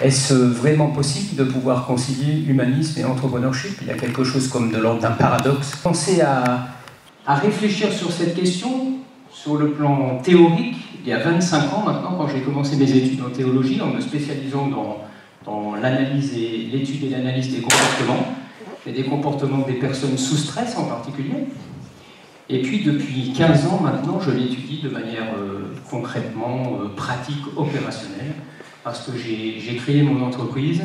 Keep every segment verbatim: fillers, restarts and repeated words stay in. Est-ce vraiment possible de pouvoir concilier humanisme et entrepreneurship? Il y a quelque chose comme de l'ordre d'un paradoxe. Pensez à, à réfléchir sur cette question sur le plan théorique. Il y a vingt-cinq ans maintenant, quand j'ai commencé mes études en théologie, en me spécialisant dans, dans l'analyse et l'étude et l'analyse des comportements, et des comportements des personnes sous stress en particulier. Et puis depuis quinze ans maintenant, je l'étudie de manière euh, concrètement euh, pratique, opérationnelle, parce que j'ai créé mon entreprise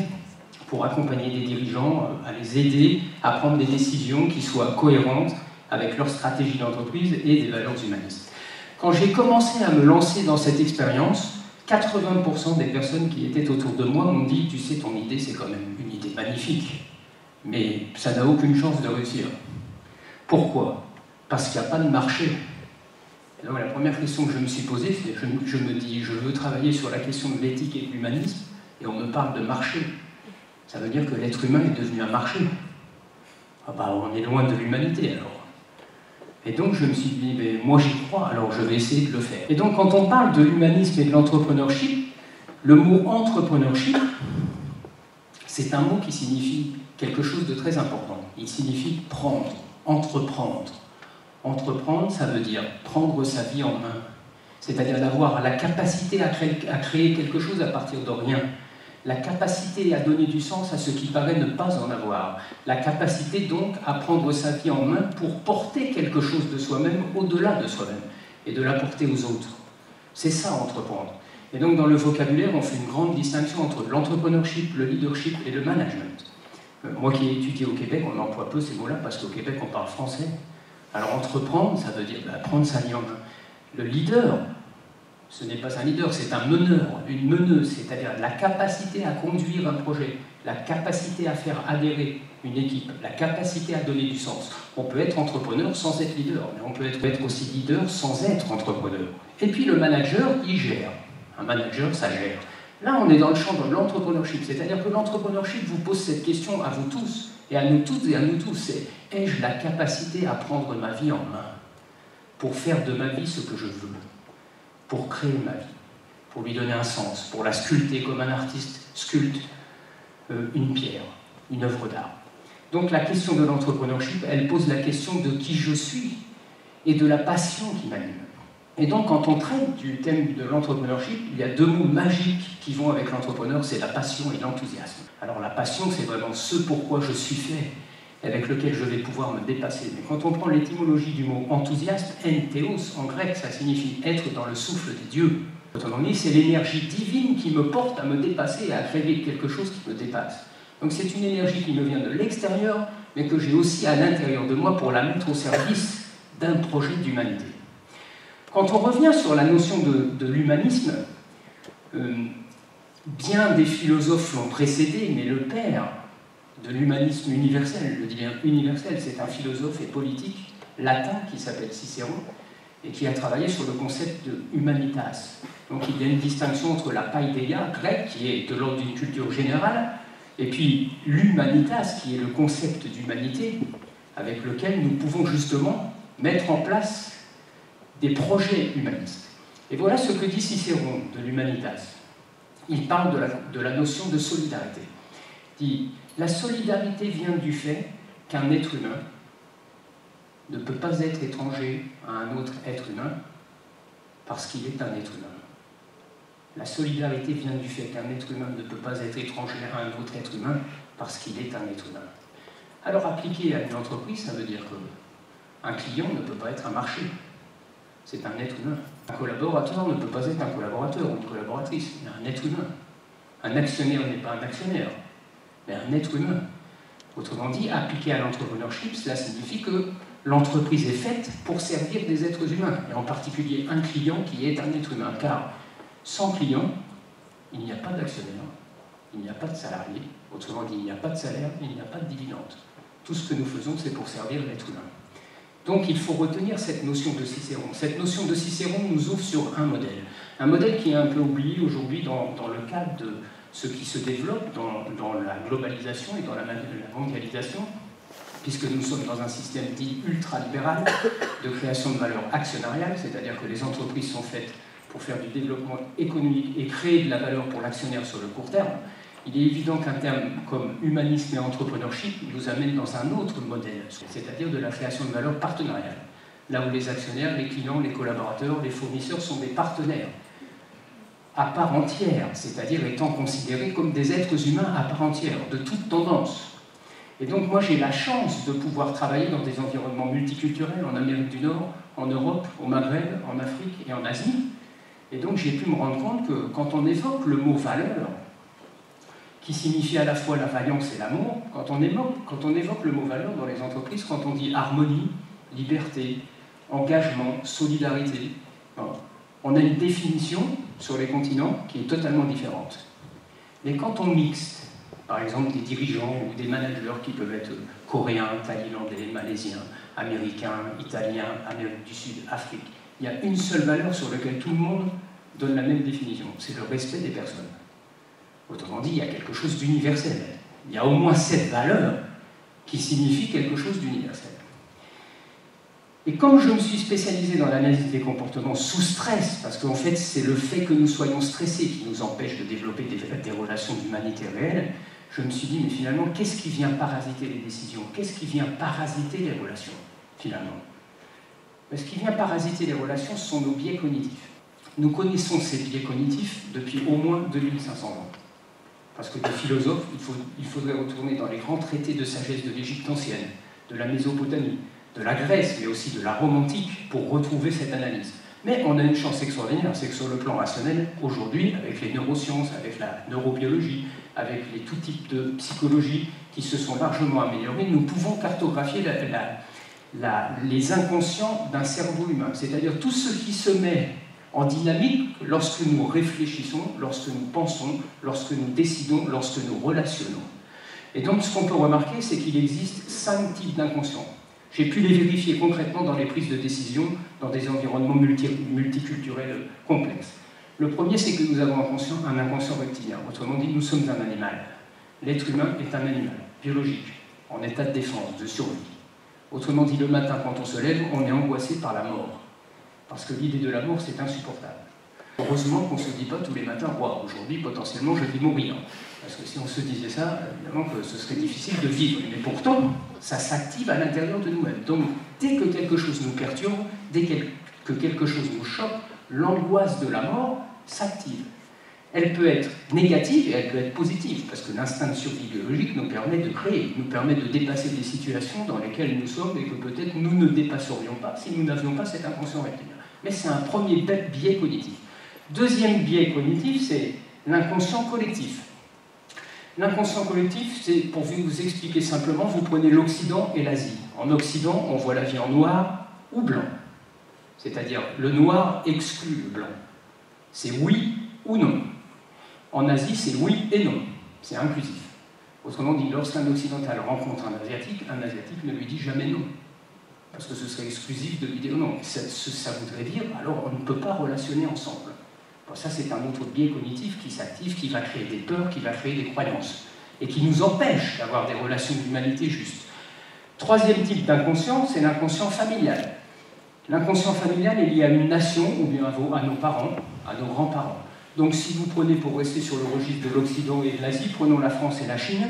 pour accompagner des dirigeants, euh, à les aider à prendre des décisions qui soient cohérentes avec leur stratégie d'entreprise et des valeurs humanistes. Quand j'ai commencé à me lancer dans cette expérience, quatre-vingts pour cent des personnes qui étaient autour de moi m'ont dit « Tu sais, ton idée, c'est quand même une idée magnifique, mais ça n'a aucune chance de réussir. » Pourquoi ? Parce qu'il n'y a pas de marché. Et donc, la première question que je me suis posée, c'est je, je me dis, je veux travailler sur la question de l'éthique et de l'humanisme, et on me parle de marché. Ça veut dire que l'être humain est devenu un marché. Ah bah, on est loin de l'humanité, alors. Et donc, je me suis dit, mais moi j'y crois, alors je vais essayer de le faire. Et donc, quand on parle de l'humanisme et de l'entrepreneurship, le mot « entrepreneurship », c'est un mot qui signifie quelque chose de très important. Il signifie « prendre »,« entreprendre ». Entreprendre, ça veut dire prendre sa vie en main, c'est-à-dire d'avoir la capacité à créer, à créer quelque chose à partir de rien, la capacité à donner du sens à ce qui paraît ne pas en avoir, la capacité donc à prendre sa vie en main pour porter quelque chose de soi-même au-delà de soi-même et de l'apporter aux autres. C'est ça, entreprendre. Et donc dans le vocabulaire, on fait une grande distinction entre l'entrepreneurship, le leadership et le management. Euh, moi qui ai étudié au Québec, on emploie peu ces mots-là parce qu'au Québec, on parle français. Alors entreprendre, ça veut dire bah, prendre sa vie en main. Le leader, ce n'est pas un leader, c'est un meneur, une meneuse, c'est-à-dire la capacité à conduire un projet, la capacité à faire adhérer une équipe, la capacité à donner du sens. On peut être entrepreneur sans être leader, mais on peut être, être aussi leader sans être entrepreneur. Et puis le manager, il gère. Un manager, ça gère. Là, on est dans le champ de l'entrepreneurship, c'est-à-dire que l'entrepreneurship vous pose cette question à vous tous, et à nous toutes et à nous tous, c'est « ai-je la capacité à prendre ma vie en main pour faire de ma vie ce que je veux, pour créer ma vie, pour lui donner un sens, pour la sculpter comme un artiste sculpte euh, une pierre, une œuvre d'art ?» Donc la question de l'entrepreneurship, elle pose la question de qui je suis et de la passion qui m'anime. Et donc quand on traite du thème de l'entrepreneurship, il y a deux mots magiques qui vont avec l'entrepreneur, c'est la passion et l'enthousiasme. Alors la passion, c'est vraiment ce pourquoi je suis fait, avec lequel je vais pouvoir me dépasser. Mais quand on prend l'étymologie du mot enthousiasme, enthéos, en grec, ça signifie être dans le souffle des dieux. Autrement dit, c'est l'énergie divine qui me porte à me dépasser et à créer quelque chose qui me dépasse. Donc c'est une énergie qui me vient de l'extérieur, mais que j'ai aussi à l'intérieur de moi pour la mettre au service d'un projet d'humanité. Quand on revient sur la notion de, de l'humanisme, euh, bien des philosophes l'ont précédé, mais le père de l'humanisme universel, le lien universel, c'est un philosophe et politique latin qui s'appelle Cicéron et qui a travaillé sur le concept de humanitas. Donc il y a une distinction entre la paideia grecque, qui est de l'ordre d'une culture générale, et puis l'humanitas, qui est le concept d'humanité, avec lequel nous pouvons justement mettre en place des projets humanistes. Et voilà ce que dit Cicéron de l'humanitas. Il parle de la, de la notion de solidarité. Il dit « La solidarité vient du fait qu'un être humain ne peut pas être étranger à un autre être humain parce qu'il est un être humain. La solidarité vient du fait qu'un être humain ne peut pas être étranger à un autre être humain parce qu'il est un être humain. » Alors appliqué à une entreprise, ça veut dire que un client ne peut pas être un marché. C'est un être humain. Un collaborateur ne peut pas être un collaborateur ou une collaboratrice, mais un être humain. Un actionnaire n'est pas un actionnaire, mais un être humain. Autrement dit, appliqué à l'entrepreneurship, cela signifie que l'entreprise est faite pour servir des êtres humains, et en particulier un client qui est un être humain, car sans client, il n'y a pas d'actionnaire, il n'y a pas de salarié, autrement dit, il n'y a pas de salaire, il n'y a pas de dividende. Tout ce que nous faisons, c'est pour servir l'être humain. Donc il faut retenir cette notion de Cicéron. Cette notion de Cicéron nous ouvre sur un modèle. Un modèle qui est un peu oublié aujourd'hui dans, dans le cadre de ce qui se développe dans, dans la globalisation et dans la, la mondialisation, puisque nous sommes dans un système dit ultralibéral de création de valeur actionnariale, c'est-à-dire que les entreprises sont faites pour faire du développement économique et créer de la valeur pour l'actionnaire sur le court terme, il est évident qu'un terme comme humanisme et entrepreneurship nous amène dans un autre modèle, c'est-à-dire de la création de valeur partenariale, là où les actionnaires, les clients, les collaborateurs, les fournisseurs sont des partenaires à part entière, c'est-à-dire étant considérés comme des êtres humains à part entière, de toute tendance. Et donc moi j'ai la chance de pouvoir travailler dans des environnements multiculturels en Amérique du Nord, en Europe, au Maghreb, en Afrique et en Asie. Et donc j'ai pu me rendre compte que quand on évoque le mot « valeur », qui signifie à la fois la valiance et l'amour, quand on évoque, quand on évoque le mot « valeur » dans les entreprises, quand on dit « harmonie », « liberté », « engagement », « solidarité », on a une définition sur les continents qui est totalement différente. Mais quand on mixe, par exemple des dirigeants ou des managers qui peuvent être coréens, thaïlandais, malaisiens, américains, italiens, Amérique du Sud, Afrique, il y a une seule valeur sur laquelle tout le monde donne la même définition, c'est le respect des personnes. Autrement dit, il y a quelque chose d'universel. Il y a au moins cette valeur qui signifie quelque chose d'universel. Et comme je me suis spécialisé dans l'analyse des comportements sous stress, parce qu'en fait c'est le fait que nous soyons stressés qui nous empêche de développer des, des relations d'humanité réelle, je me suis dit, mais finalement, qu'est-ce qui vient parasiter les décisions? Qu'est-ce qui vient parasiter les relations, finalement? Ce qui vient parasiter les relations, ce sont nos biais cognitifs. Nous connaissons ces biais cognitifs depuis au moins deux mille cinq cents ans. Parce que des philosophes, il, faut, il faudrait retourner dans les grands traités de sagesse de l'Égypte ancienne, de la Mésopotamie, de la Grèce, mais aussi de la Rome antique, pour retrouver cette analyse. Mais on a une chance extraordinaire, c'est que sur le plan rationnel, aujourd'hui, avec les neurosciences, avec la neurobiologie, avec les tout types de psychologie qui se sont largement améliorées, nous pouvons cartographier la, la, la, les inconscients d'un cerveau humain. C'est-à-dire tout ce qui se met en dynamique lorsque nous réfléchissons, lorsque nous pensons, lorsque nous décidons, lorsque nous relationnons. Et donc ce qu'on peut remarquer, c'est qu'il existe cinq types d'inconscients. J'ai pu les vérifier concrètement dans les prises de décision, dans des environnements multi multiculturels complexes. Le premier, c'est que nous avons inconscient, un inconscient reptilien. Autrement dit, nous sommes un animal. L'être humain est un animal, biologique, en état de défense, de survie. Autrement dit, le matin, quand on se lève, on est angoissé par la mort. Parce que l'idée de la mort, c'est insupportable. Heureusement qu'on ne se dit pas tous les matins « Waouh, aujourd'hui, potentiellement, je vais mourir ». Parce que si on se disait ça, évidemment que ce serait difficile de vivre. Mais pourtant, ça s'active à l'intérieur de nous-mêmes. Donc, dès que quelque chose nous perturbe, dès que quelque chose nous choque, l'angoisse de la mort s'active. Elle peut être négative et elle peut être positive, parce que l'instinct de survie biologique nous permet de créer, nous permet de dépasser des situations dans lesquelles nous sommes et que peut-être nous ne dépasserions pas si nous n'avions pas cet inconscient reptilien. Mais c'est un premier biais cognitif. Deuxième biais cognitif, c'est l'inconscient collectif. L'inconscient collectif, c'est, pour vous expliquer simplement, vous prenez l'Occident et l'Asie. En Occident, on voit la vie en noir ou blanc. C'est-à-dire, le noir exclut le blanc. C'est oui ou non. En Asie, c'est oui et non. C'est inclusif. Autrement dit, lorsqu'un occidental rencontre un asiatique, un asiatique ne lui dit jamais non. Parce que ce serait exclusif de lui dire non. Ça, ça voudrait dire, alors on ne peut pas relationner ensemble. Bon, ça, c'est un autre biais cognitif qui s'active, qui va créer des peurs, qui va créer des croyances, et qui nous empêche d'avoir des relations d'humanité justes. Troisième type d'inconscient, c'est l'inconscient familial. L'inconscient familial est lié à une nation, ou bien à nos parents, à nos grands-parents. Donc si vous prenez, pour rester sur le registre de l'Occident et de l'Asie, prenons la France et la Chine,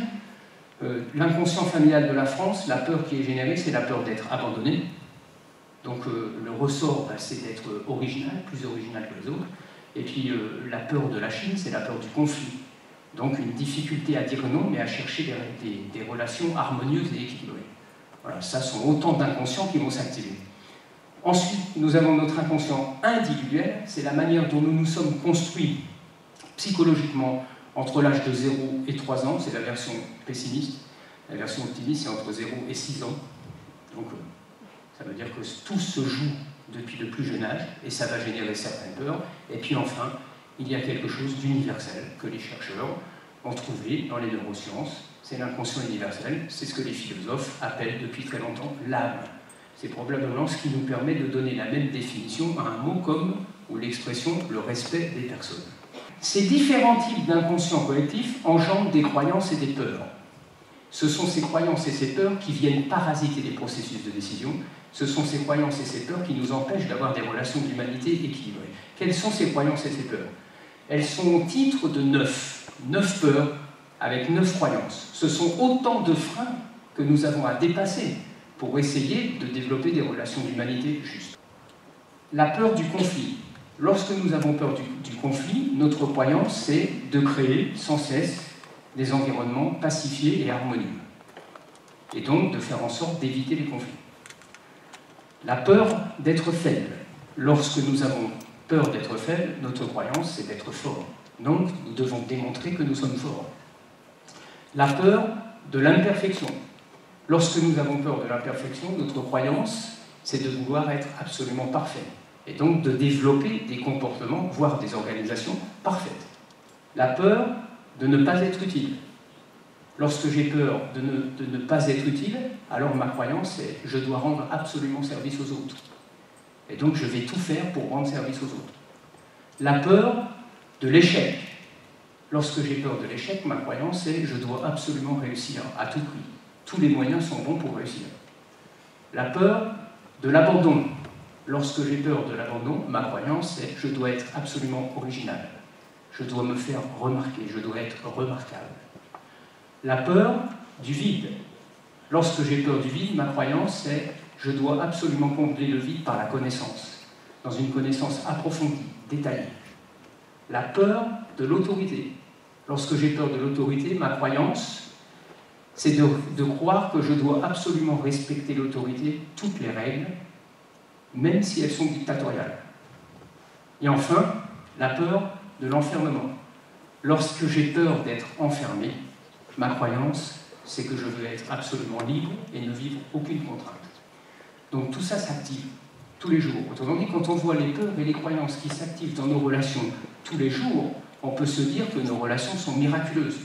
euh, l'inconscient familial de la France, la peur qui est générée, c'est la peur d'être abandonné. Donc euh, le ressort, bah, c'est d'être original, plus original que les autres. Et puis euh, la peur de la Chine, c'est la peur du conflit. Donc une difficulté à dire non, mais à chercher des, des, des relations harmonieuses et équilibrées. Voilà, ça sont autant d'inconscients qui vont s'activer. Ensuite, nous avons notre inconscient individuel, c'est la manière dont nous nous sommes construits psychologiquement entre l'âge de zéro et trois ans, c'est la version pessimiste. La version optimiste, c'est entre zéro et six ans. Donc euh, ça veut dire que tout se joue depuis le plus jeune âge, et ça va générer certaines peurs. Et puis enfin, il y a quelque chose d'universel que les chercheurs ont trouvé dans les neurosciences, c'est l'inconscient universel, c'est ce que les philosophes appellent depuis très longtemps l'âme. C'est probablement ce qui nous permet de donner la même définition à un mot comme, ou l'expression, le respect des personnes. Ces différents types d'inconscient collectif engendrent des croyances et des peurs. Ce sont ces croyances et ces peurs qui viennent parasiter les processus de décision. Ce sont ces croyances et ces peurs qui nous empêchent d'avoir des relations d'humanité équilibrées. Quelles sont ces croyances et ces peurs? Elles sont au titre de neuf. Neuf peurs avec neuf croyances. Ce sont autant de freins que nous avons à dépasser pour essayer de développer des relations d'humanité justes. La peur du conflit. Lorsque nous avons peur du, du conflit, notre croyance, c'est de créer sans cesse des environnements pacifiés et harmonieux, et donc de faire en sorte d'éviter les conflits. La peur d'être faible. Lorsque nous avons peur d'être faible, notre croyance, c'est d'être fort. Donc, nous devons démontrer que nous sommes forts. La peur de l'imperfection. Lorsque nous avons peur de l'imperfection, notre croyance, c'est de vouloir être absolument parfait, et donc de développer des comportements, voire des organisations parfaites. La peur de ne pas être utile. Lorsque j'ai peur de ne, de ne pas être utile, alors ma croyance est « je dois rendre absolument service aux autres ». Et donc je vais tout faire pour rendre service aux autres. La peur de l'échec. Lorsque j'ai peur de l'échec, ma croyance est « je dois absolument réussir à tout prix ». Tous les moyens sont bons pour réussir. La peur de l'abandon. Lorsque j'ai peur de l'abandon, ma croyance est « je dois être absolument original ». Je dois me faire remarquer, je dois être remarquable. La peur du vide. Lorsque j'ai peur du vide, ma croyance est « je dois absolument combler le vide par la connaissance », dans une connaissance approfondie, détaillée. La peur de l'autorité. Lorsque j'ai peur de l'autorité, ma croyance, c'est de, de croire que je dois absolument respecter l'autorité, toutes les règles, même si elles sont dictatoriales. Et enfin, la peur de l'enfermement. Lorsque j'ai peur d'être enfermé, ma croyance, c'est que je veux être absolument libre et ne vivre aucune contrainte. Donc tout ça s'active tous les jours. Autrement dit, quand on voit les peurs et les croyances qui s'activent dans nos relations tous les jours, on peut se dire que nos relations sont miraculeuses.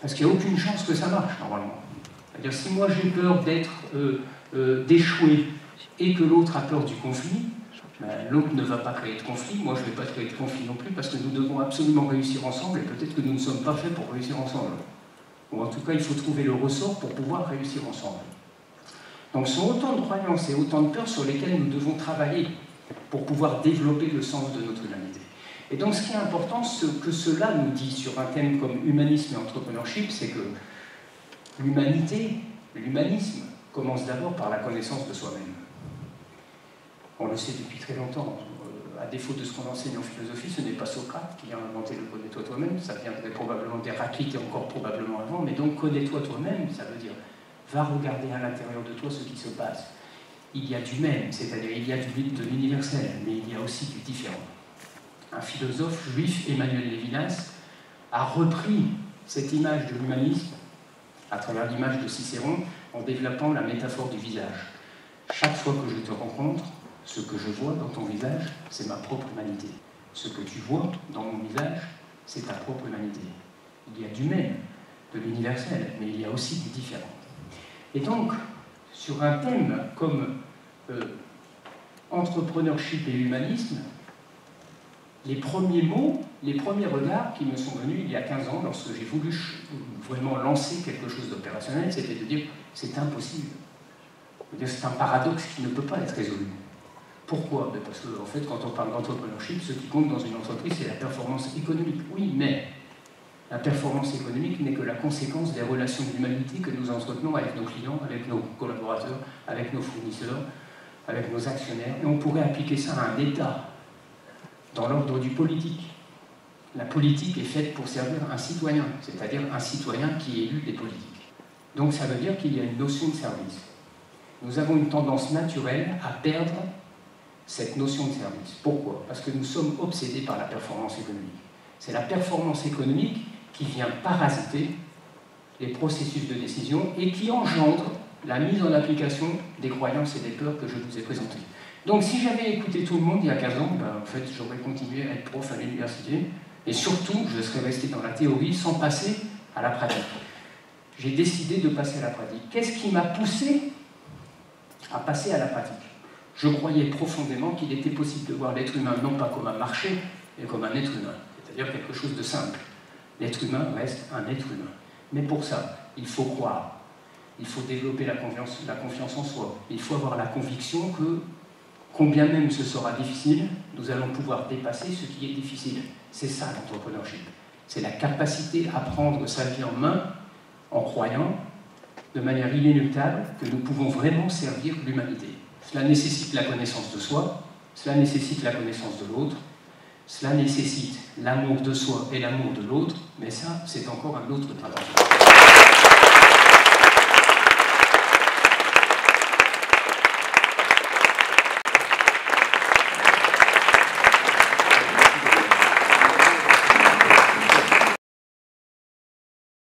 Parce qu'il n'y a aucune chance que ça marche, normalement. C'est-à-dire, si moi j'ai peur d'être euh, euh, d'échouer et que l'autre a peur du conflit, ben, l'autre ne va pas créer de conflit, moi je ne vais pas créer de conflit non plus, parce que nous devons absolument réussir ensemble, et peut-être que nous ne sommes pas faits pour réussir ensemble. Ou en tout cas, il faut trouver le ressort pour pouvoir réussir ensemble. Donc ce sont autant de croyances et autant de peurs sur lesquelles nous devons travailler pour pouvoir développer le sens de notre humanité. Et donc ce qui est important, ce que cela nous dit sur un thème comme humanisme et entrepreneurship, c'est que l'humanité, l'humanisme, commence d'abord par la connaissance de soi-même. On le sait depuis très longtemps, à défaut de ce qu'on enseigne en philosophie, ce n'est pas Socrate qui a inventé le « connais-toi toi-même », ça viendrait probablement d'Héraclite et encore probablement avant, mais donc « connais-toi toi-même », ça veut dire « va regarder à l'intérieur de toi ce qui se passe ». Il y a du même, c'est-à-dire il y a de l'universel, mais il y a aussi du différent. Un philosophe juif, Emmanuel Lévinas, a repris cette image de l'humanisme à travers l'image de Cicéron en développant la métaphore du visage. Chaque fois que je te rencontre, ce que je vois dans ton visage, c'est ma propre humanité. Ce que tu vois dans mon visage, c'est ta propre humanité. Il y a du même, de l'universel, mais il y a aussi du différent. Et donc, sur un thème comme euh, entrepreneurship et humanisme, les premiers mots, les premiers regards qui me sont venus il y a quinze ans, lorsque j'ai voulu vraiment lancer quelque chose d'opérationnel, c'était de dire « c'est impossible ». C'est un paradoxe qui ne peut pas être résolu. Pourquoi? Parce que, en fait, quand on parle d'entrepreneurship, ce qui compte dans une entreprise, c'est la performance économique. Oui, mais la performance économique n'est que la conséquence des relations d'humanité que nous entretenons avec nos clients, avec nos collaborateurs, avec nos fournisseurs, avec nos actionnaires. Et on pourrait appliquer ça à un État, dans l'ordre du politique. La politique est faite pour servir un citoyen, c'est-à-dire un citoyen qui élu des politiques. Donc ça veut dire qu'il y a une notion de service. Nous avons une tendance naturelle à perdre cette notion de service. Pourquoi? Parce que nous sommes obsédés par la performance économique. C'est la performance économique qui vient parasiter les processus de décision et qui engendre la mise en application des croyances et des peurs que je vous ai présentées. Donc si j'avais écouté tout le monde il y a quinze ans, ben, en fait j'aurais continué à être prof à l'université et surtout je serais resté dans la théorie sans passer à la pratique. J'ai décidé de passer à la pratique. Qu'est-ce qui m'a poussé à passer à la pratique? Je croyais profondément qu'il était possible de voir l'être humain non pas comme un marché, mais comme un être humain, c'est-à-dire quelque chose de simple. L'être humain reste un être humain. Mais pour ça, il faut croire, il faut développer la confiance, la confiance en soi, il faut avoir la conviction que, combien même ce sera difficile, nous allons pouvoir dépasser ce qui est difficile. C'est ça l'entrepreneurship. C'est la capacité à prendre sa vie en main, en croyant, de manière inéluctable, que nous pouvons vraiment servir l'humanité. Cela nécessite la connaissance de soi, cela nécessite la connaissance de l'autre, cela nécessite l'amour de soi et l'amour de l'autre, mais ça, c'est encore un autre travail.